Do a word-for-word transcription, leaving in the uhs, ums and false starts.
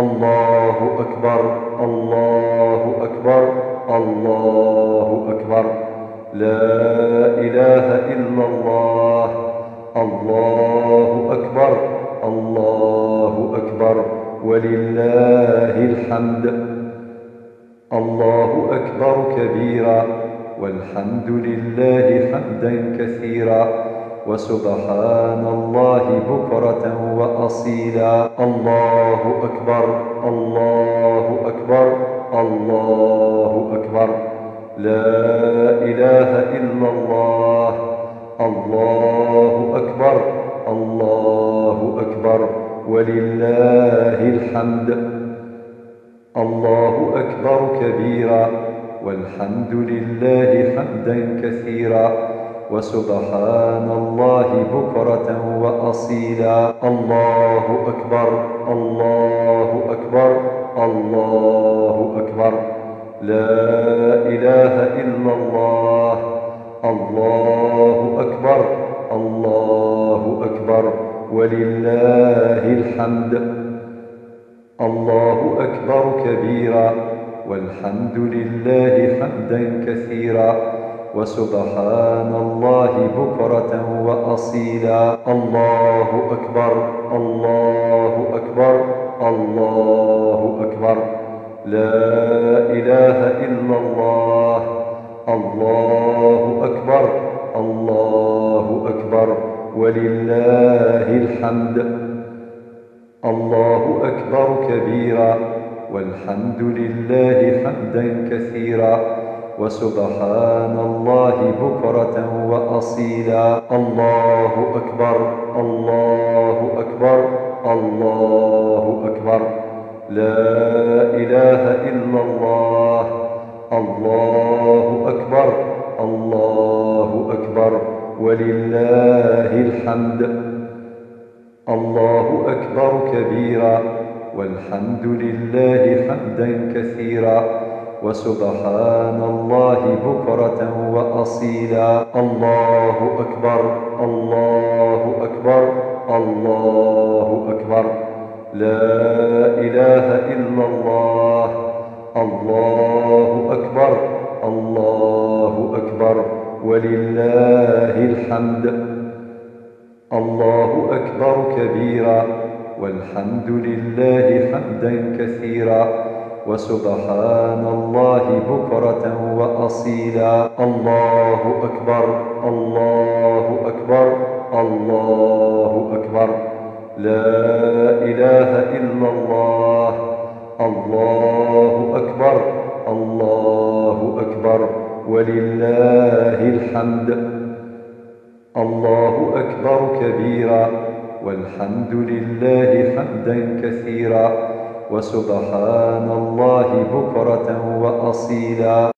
الله أكبر الله أكبر الله أكبر لا إله إلا الله الله أكبر الله أكبر ولله الحمد الله أكبر كبيرا والحمد لله حمدا كثيرا وسبحان الله بكرة وأصيلا الله أكبر الله أكبر الله أكبر لا إله إلا الله الله أكبر الله أكبر ولله الحمد الله أكبر كبيرا والحمد لله حمدا كثيرا وسبحان الله بكرة وأصيلا الله أكبر الله أكبر الله أكبر لا إله إلا الله الله أكبر الله أكبر ولله الحمد الله أكبر كبيرا والحمد لله حمدا كثيرا وسبحان الله بكرة وأصيلا الله أكبر الله أكبر الله أكبر لا إله إلا الله الله أكبر الله أكبر ولله الحمد الله أكبر كبيرا والحمد لله حمدا كثيرا وسبحان الله بكرة وأصيلا الله أكبر الله أكبر الله أكبر لا إله إلا الله الله أكبر الله أكبر ولله الحمد الله أكبر كبيرا والحمد لله حمدا كثيرا وسبحان الله بكرة وأصيلا الله أكبر الله أكبر الله أكبر لا إله إلا الله الله أكبر الله أكبر ولله الحمد الله أكبر كبيرا والحمد لله حمدا كثيرا وسبحان الله بكرة وأصيلا الله أكبر الله أكبر الله أكبر لا إله إلا الله الله أكبر الله أكبر ولله الحمد الله أكبر كبيرا والحمد لله حمدا كثيرا وسبحان الله بكرة وأصيلا.